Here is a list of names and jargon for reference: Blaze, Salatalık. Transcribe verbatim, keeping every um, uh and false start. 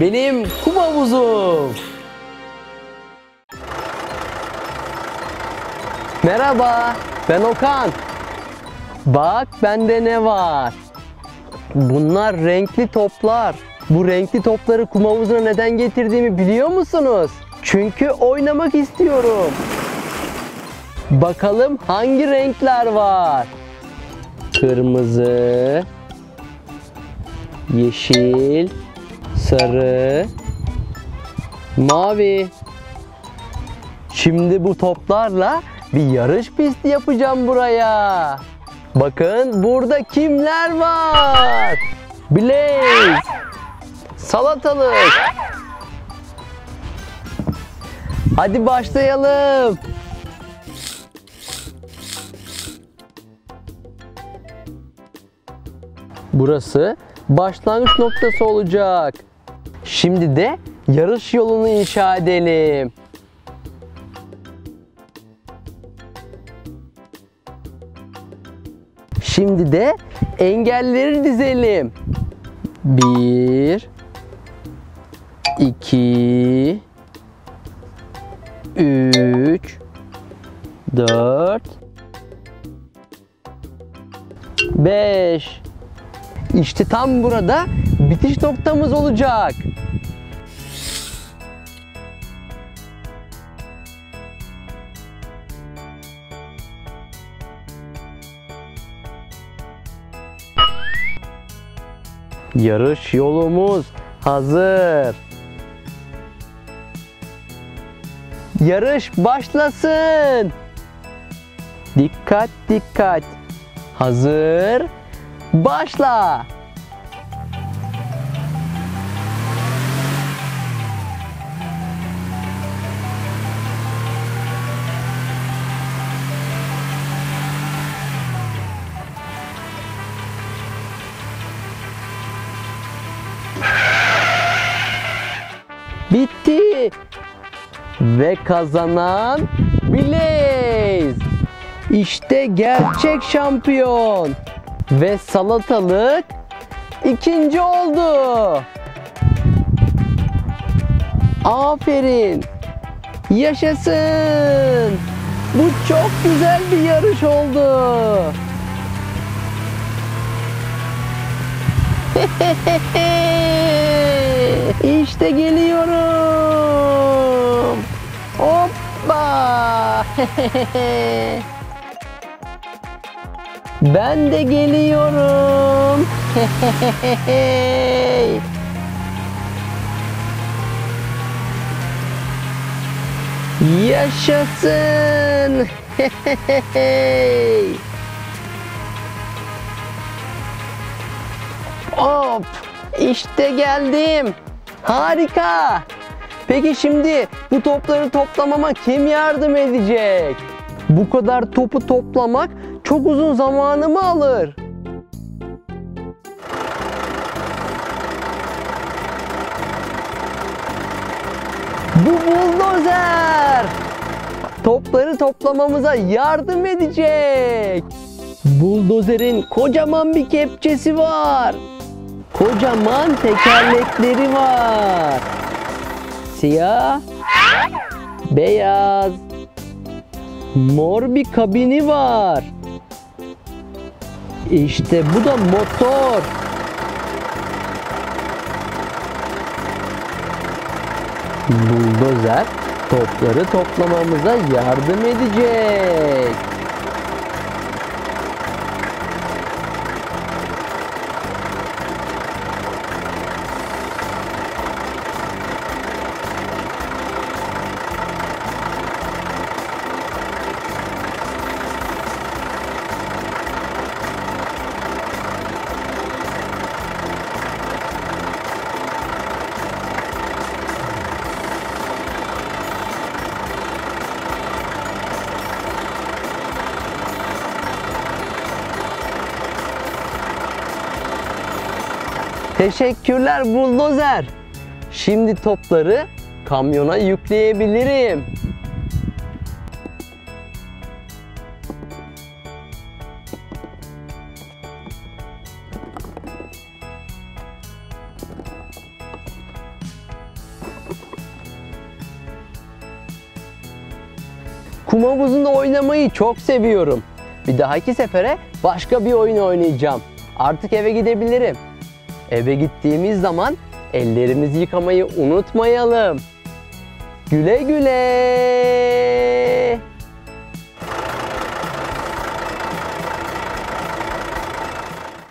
benim kum havuzum. Merhaba, ben Okan. Bak bende ne var? Bunlar renkli toplar. Bu renkli topları kum havuzuna neden getirdiğimi biliyor musunuz? Çünkü oynamak istiyorum. Bakalım hangi renkler var? Kırmızı, yeşil, sarı, mavi. Şimdi bu toplarla bir yarış pisti yapacağım buraya. Bakın burada kimler var? Blaze, Salatalık. Hadi başlayalım. Burası başlangıç noktası olacak. Şimdi de yarış yolunu inşa edelim. Şimdi de engelleri dizelim. Bir, iki, üç, dört, beş. İşte tam burada bitiş noktamız olacak. Yarış yolumuz hazır. Yarış başlasın. Dikkat dikkat. Hazır. Başla. Bitti. Ve kazanan Blaze. İşte gerçek şampiyon. Ve Salatalık ikinci oldu. Aferin. Yaşasın. Bu çok güzel bir yarış oldu. İşte geliyorum. Hoppa. Ben de geliyorum. Hey. Yaşasın. Hey. Hop. İşte geldim. Harika. Peki şimdi bu topları toplamama kim yardım edecek? Bu kadar topu toplamak çok uzun zamanımı alır. Bu buldozer topları toplamamıza yardım edecek. Buldozerin kocaman bir kepçesi var. Kocaman tekerlekleri var. Siyah, beyaz, mor bir kabini var. İşte bu da motor. Buldozer topları toplamamıza yardım edecek. Teşekkürler buldozer. Şimdi topları kamyona yükleyebilirim. Kum havuzunda oynamayı çok seviyorum. Bir dahaki sefere başka bir oyun oynayacağım. Artık eve gidebilirim. Eve gittiğimiz zaman ellerimizi yıkamayı unutmayalım. Güle güle.